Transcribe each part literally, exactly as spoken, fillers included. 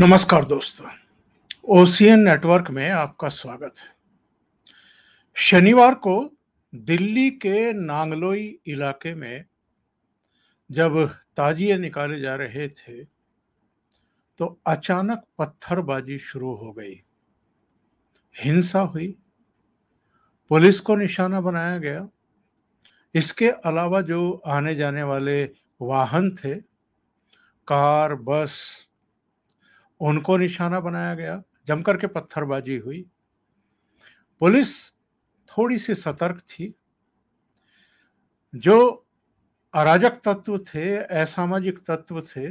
नमस्कार दोस्तों, OCN network में आपका स्वागत है। शनिवार को दिल्ली के नांगलोई इलाके में जब ताजिए निकाले जा रहे थे तो अचानक पत्थरबाजी शुरू हो गई, हिंसा हुई, पुलिस को निशाना बनाया गया। इसके अलावा जो आने जाने वाले वाहन थे, कार, बस, उनको निशाना बनाया गया। जमकर के पत्थरबाजी हुई। पुलिस थोड़ी सी सतर्क थी। जो अराजक तत्व थे, असामाजिक तत्व थे,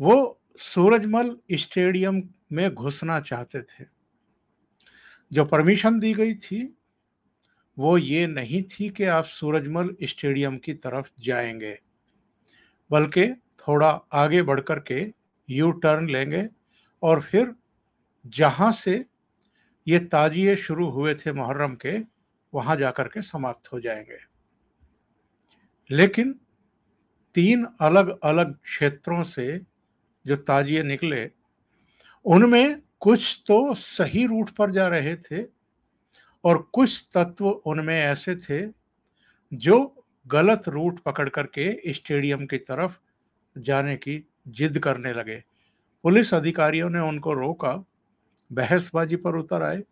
वो सूरजमल स्टेडियम में घुसना चाहते थे। जो परमिशन दी गई थी वो ये नहीं थी कि आप सूरजमल स्टेडियम की तरफ जाएंगे, बल्कि थोड़ा आगे बढ़कर के यू टर्न लेंगे और फिर जहां से ये ताजिए शुरू हुए थे महर्रम के, वहां जाकर के समाप्त हो जाएंगे। लेकिन तीन अलग अलग क्षेत्रों से जो ताजिए निकले, उनमें कुछ तो सही रूट पर जा रहे थे और कुछ तत्व उनमें ऐसे थे जो गलत रूट पकड़ करके स्टेडियम की तरफ जाने की जिद करने लगे। पुलिस अधिकारियों ने उनको रोका, बहसबाजी पर उतर आए,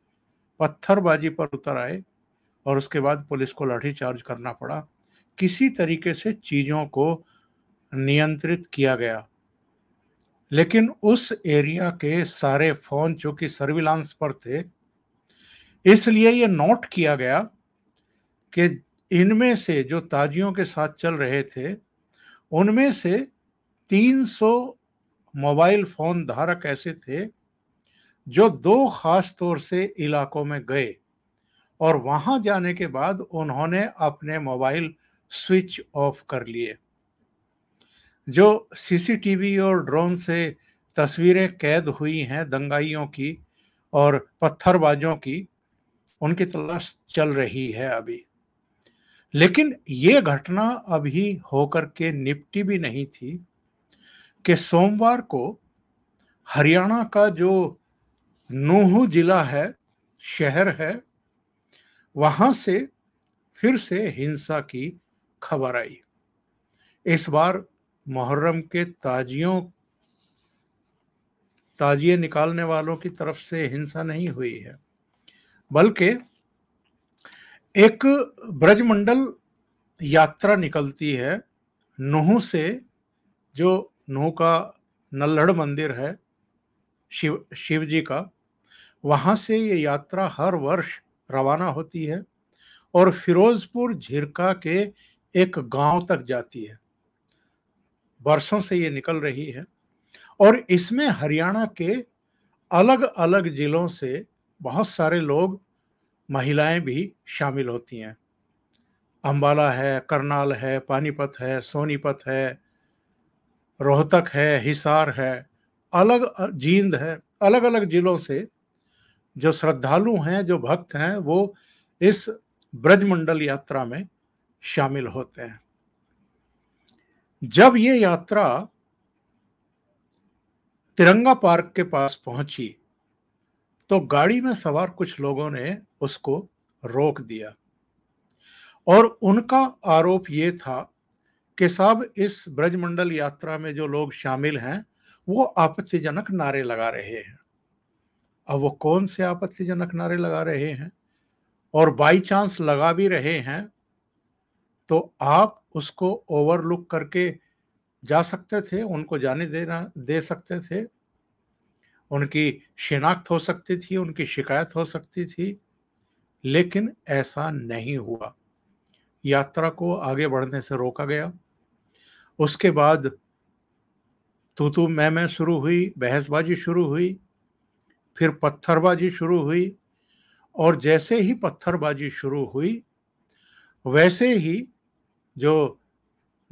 पत्थरबाजी पर उतर आए और उसके बाद पुलिस को लाठीचार्ज करना पड़ा। किसी तरीके से चीज़ों को नियंत्रित किया गया, लेकिन उस एरिया के सारे फोन चूँकि सर्विलांस पर थे, इसलिए ये नोट किया गया कि इनमें से जो ताजियों के साथ चल रहे थे, उनमें से तीन सौ मोबाइल फ़ोन धारक ऐसे थे जो दो ख़ास तौर से इलाकों में गए और वहां जाने के बाद उन्होंने अपने मोबाइल स्विच ऑफ कर लिए। जो सीसीटीवी और ड्रोन से तस्वीरें कैद हुई हैं दंगाइयों की और पत्थरबाजों की, उनकी तलाश चल रही है अभी। लेकिन ये घटना अभी होकर के निपटी भी नहीं थी कि सोमवार को हरियाणा का जो नूंह जिला है, शहर है, वहाँ से फिर से हिंसा की खबर आई। इस बार मुहर्रम के ताजियों ताजिए निकालने वालों की तरफ से हिंसा नहीं हुई है, बल्कि एक ब्रजमंडल यात्रा निकलती है नूंह से। जो नूंह का नल्हड़ मंदिर है, शिव शिव जी का, वहाँ से ये यात्रा हर वर्ष रवाना होती है और फिरोजपुर झिरका के एक गांव तक जाती है। बरसों से ये निकल रही है और इसमें हरियाणा के अलग अलग ज़िलों से बहुत सारे लोग, महिलाएं भी शामिल होती हैं। अम्बाला है, करनाल है, पानीपत है, सोनीपत है, रोहतक है, हिसार है, अलग जींद है, अलग अलग ज़िलों से जो श्रद्धालु हैं, जो भक्त हैं, वो इस ब्रजमंडल यात्रा में शामिल होते हैं। जब ये यात्रा तिरंगा पार्क के पास पहुंची तो गाड़ी में सवार कुछ लोगों ने उसको रोक दिया और उनका आरोप ये था के साहब, इस ब्रजमंडल यात्रा में जो लोग शामिल हैं वो आपत्तिजनक नारे लगा रहे हैं। अब वो कौन से आपत्तिजनक नारे लगा रहे हैं और बाई चांस लगा भी रहे हैं तो आप उसको ओवरलुक करके जा सकते थे, उनको जाने देना दे सकते थे, उनकी शिनाख्त हो सकती थी, उनकी शिकायत हो सकती थी, लेकिन ऐसा नहीं हुआ। यात्रा को आगे बढ़ने से रोका गया। उसके बाद तू तू मैं मैं शुरू हुई, बहसबाजी शुरू हुई, फिर पत्थरबाजी शुरू हुई और जैसे ही पत्थरबाजी शुरू हुई वैसे ही जो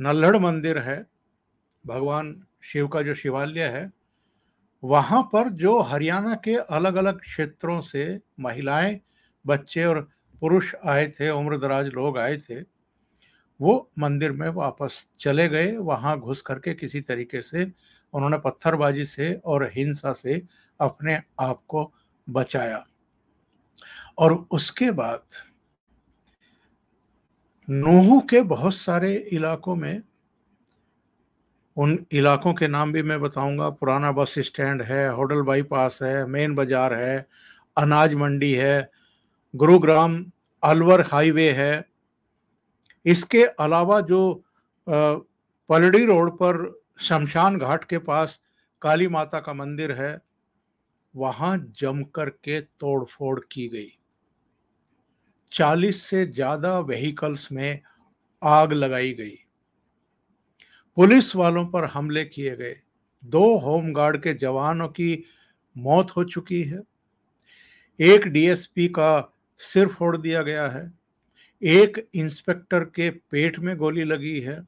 नल्हड़ मंदिर है, भगवान शिव का जो शिवालय है, वहाँ पर जो हरियाणा के अलग अलग क्षेत्रों से महिलाएं, बच्चे और पुरुष आए थे, उम्रदराज लोग आए थे, वो मंदिर में वापस चले गए। वहाँ घुस करके किसी तरीके से उन्होंने पत्थरबाजी से और हिंसा से अपने आप को बचाया। और उसके बाद नूंह के बहुत सारे इलाकों में, उन इलाकों के नाम भी मैं बताऊंगा, पुराना बस स्टैंड है, होडल बाईपास है, मेन बाजार है, अनाज मंडी है, गुरुग्राम अलवर हाईवे है। इसके अलावा जो पलड़ी रोड पर शमशान घाट के पास काली माता का मंदिर है, वहां जमकर के तोड़फोड़ की गई। चालीस से ज्यादा व्हीकल्स में आग लगाई गई, पुलिस वालों पर हमले किए गए, दो होमगार्ड के जवानों की मौत हो चुकी है, एक डीएसपी का सिर फोड़ दिया गया है, एक इंस्पेक्टर के पेट में गोली लगी है।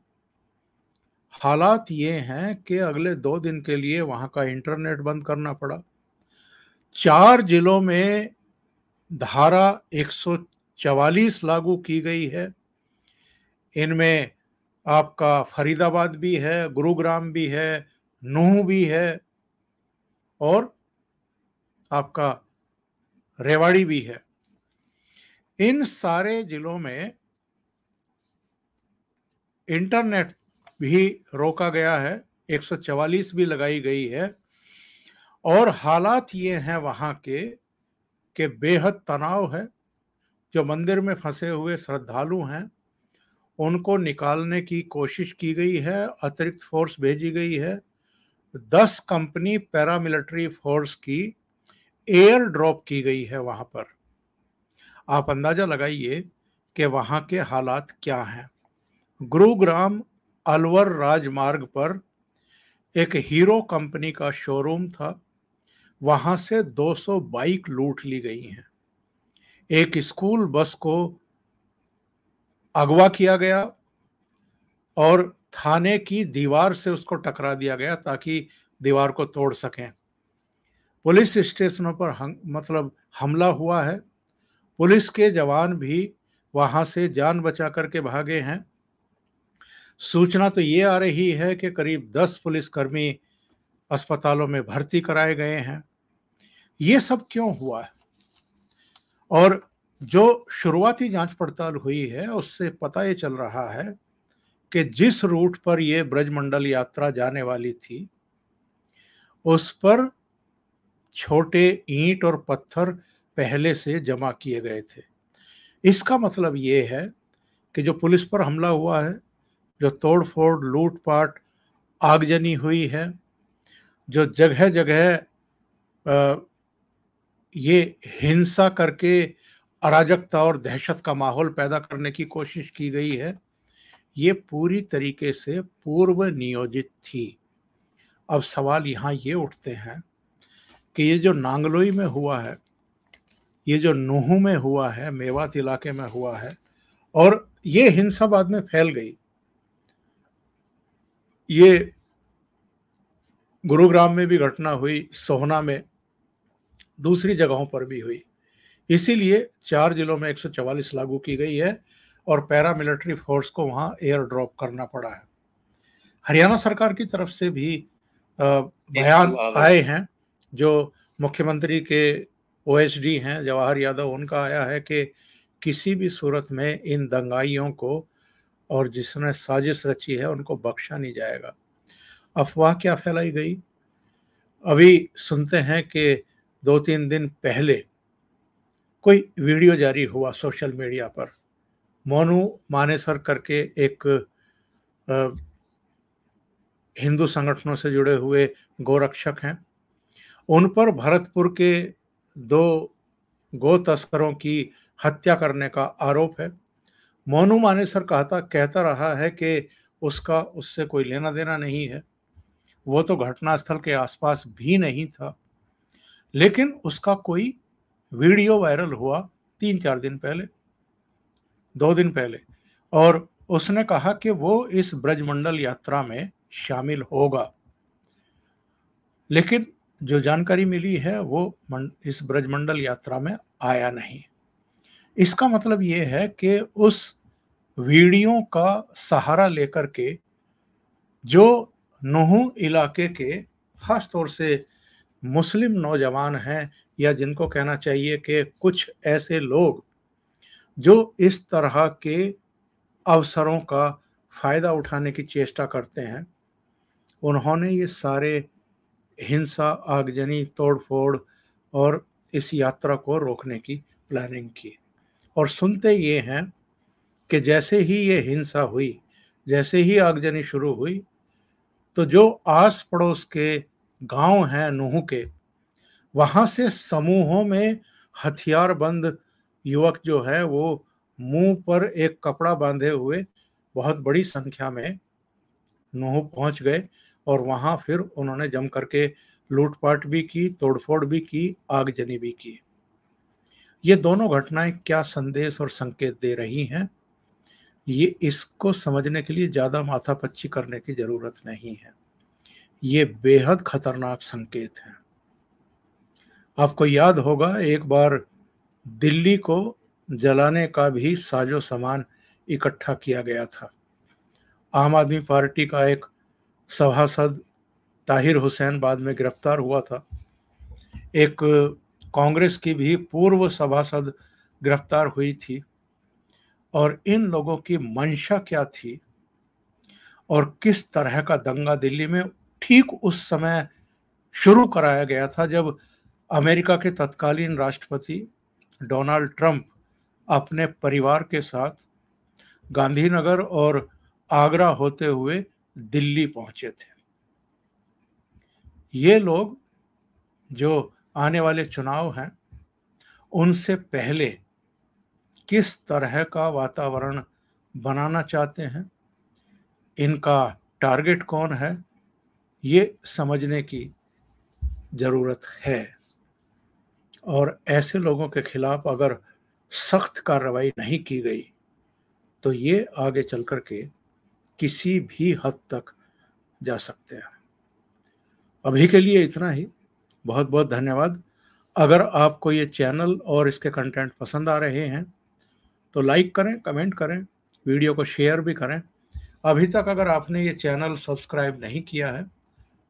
हालात ये हैं कि अगले दो दिन के लिए वहां का इंटरनेट बंद करना पड़ा। चार जिलों में धारा एक सौ चवालीस लागू की गई है, इनमें आपका फरीदाबाद भी है, गुरुग्राम भी है, नूंह भी है और आपका रेवाड़ी भी है। इन सारे जिलों में इंटरनेट भी रोका गया है, एक सौ चवालीस भी लगाई गई है। और हालात ये हैं वहाँ के कि बेहद तनाव है। जो मंदिर में फंसे हुए श्रद्धालु हैं उनको निकालने की कोशिश की गई है, अतिरिक्त फोर्स भेजी गई है। दस कंपनी पैरामिलिट्री फोर्स की एयर ड्रॉप की गई है वहां पर। आप अंदाजा लगाइए कि वहां के हालात क्या हैं। गुरुग्राम अलवर राजमार्ग पर एक हीरो कंपनी का शोरूम था, वहां से दो सौ बाइक लूट ली गई हैं। एक स्कूल बस को अगवा किया गया और थाने की दीवार से उसको टकरा दिया गया ताकि दीवार को तोड़ सकें। पुलिस स्टेशनों पर हम, मतलब हमला हुआ है। पुलिस के जवान भी वहां से जान बचा करके भागे हैं। सूचना तो ये आ रही है कि करीब दस पुलिसकर्मी अस्पतालों में भर्ती कराए गए हैं। ये सब क्यों हुआ है? और जो शुरुआती जांच पड़ताल हुई है उससे पता ये चल रहा है कि जिस रूट पर ये ब्रजमंडल यात्रा जाने वाली थी उस पर छोटे ईंट और पत्थर पहले से जमा किए गए थे। इसका मतलब ये है कि जो पुलिस पर हमला हुआ है, जो तोड़फोड़, लूटपाट, आगजनी हुई है, जो जगह जगह ये हिंसा करके अराजकता और दहशत का माहौल पैदा करने की कोशिश की गई है, ये पूरी तरीके से पूर्व नियोजित थी। अब सवाल यहाँ ये उठते हैं कि ये जो नांगलोई में हुआ है, ये जो नूंह में हुआ है, मेवात इलाके में हुआ है, और ये हिंसा बाद में फैल गई, ये गुरुग्राम में भी घटना हुई, सोहना में, दूसरी जगहों पर भी हुई, इसीलिए चार जिलों में एक सौ चवालीस लागू की गई है और पैरामिलिट्री फोर्स को वहां एयर ड्रॉप करना पड़ा है। हरियाणा सरकार की तरफ से भी बयान आए हैं। जो मुख्यमंत्री के ओएसडी हैं जवाहर यादव, उनका आया है कि किसी भी सूरत में इन दंगाइयों को और जिसने साजिश रची है उनको बख्शा नहीं जाएगा। अफवाह क्या फैलाई गई? अभी सुनते हैं कि दो तीन दिन पहले कोई वीडियो जारी हुआ सोशल मीडिया पर, मोनू मानेसर करके एक हिंदू संगठनों से जुड़े हुए गोरक्षक हैं, उन पर भरतपुर के दो गो तस्करों की हत्या करने का आरोप है। मोनू मानेसर कहता कहता रहा है कि उसका उससे कोई लेना देना नहीं है, वो तो घटनास्थल के आसपास भी नहीं था, लेकिन उसका कोई वीडियो वायरल हुआ तीन चार दिन पहले, दो दिन पहले, और उसने कहा कि वो इस ब्रजमंडल यात्रा में शामिल होगा। लेकिन जो जानकारी मिली है वो इस ब्रजमंडल यात्रा में आया नहीं। इसका मतलब ये है कि उस वीडियो का सहारा लेकर के जो नूंह इलाके के खास तौर से मुस्लिम नौजवान हैं, या जिनको कहना चाहिए कि कुछ ऐसे लोग जो इस तरह के अवसरों का फ़ायदा उठाने की चेष्टा करते हैं, उन्होंने ये सारे हिंसा, आगजनी, तोड़फोड़ और इस यात्रा को रोकने की प्लानिंग की। और सुनते ये हैं कि जैसे ही ये हिंसा हुई, जैसे ही आगजनी शुरू हुई, तो जो आस पड़ोस के गांव हैं नूंह के, वहाँ से समूहों में हथियारबंद युवक जो है वो मुंह पर एक कपड़ा बांधे हुए बहुत बड़ी संख्या में नूंह पहुँच गए और वहाँ फिर उन्होंने जम करके लूटपाट भी की, तोड़फोड़ भी की, आगजनी भी की। ये दोनों घटनाएं क्या संदेश और संकेत दे रही हैं, ये इसको समझने के लिए ज़्यादा माथापच्ची करने की ज़रूरत नहीं है। ये बेहद खतरनाक संकेत हैं। आपको याद होगा एक बार दिल्ली को जलाने का भी साजो सामान इकट्ठा किया गया था। आम आदमी पार्टी का एक सभासद ताहिर हुसैन बाद में गिरफ्तार हुआ था। एक कांग्रेस की भी पूर्व सभासद गिरफ्तार हुई थी। और इन लोगों की मंशा क्या थी और किस तरह का दंगा दिल्ली में ठीक उस समय शुरू कराया गया था जब अमेरिका के तत्कालीन राष्ट्रपति डोनाल्ड ट्रंप अपने परिवार के साथ गांधीनगर और आगरा होते हुए दिल्ली पहुंचे थे। ये लोग जो आने वाले चुनाव हैं उनसे पहले किस तरह का वातावरण बनाना चाहते हैं, इनका टारगेट कौन है, ये समझने की ज़रूरत है। और ऐसे लोगों के खिलाफ अगर सख्त कार्रवाई नहीं की गई तो ये आगे चल कर के किसी भी हद तक जा सकते हैं। अभी के लिए इतना ही। बहुत बहुत धन्यवाद। अगर आपको ये चैनल और इसके कंटेंट पसंद आ रहे हैं तो लाइक करें, कमेंट करें, वीडियो को शेयर भी करें। अभी तक अगर आपने ये चैनल सब्सक्राइब नहीं किया है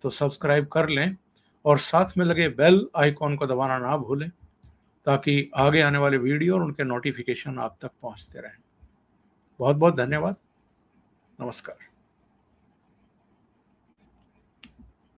तो सब्सक्राइब कर लें और साथ में लगे बेल आइकॉन को दबाना ना भूलें ताकि आगे आने वाले वीडियो और उनके नोटिफिकेशन आप तक पहुंचते रहें। बहुत बहुत धन्यवाद। नमस्कार।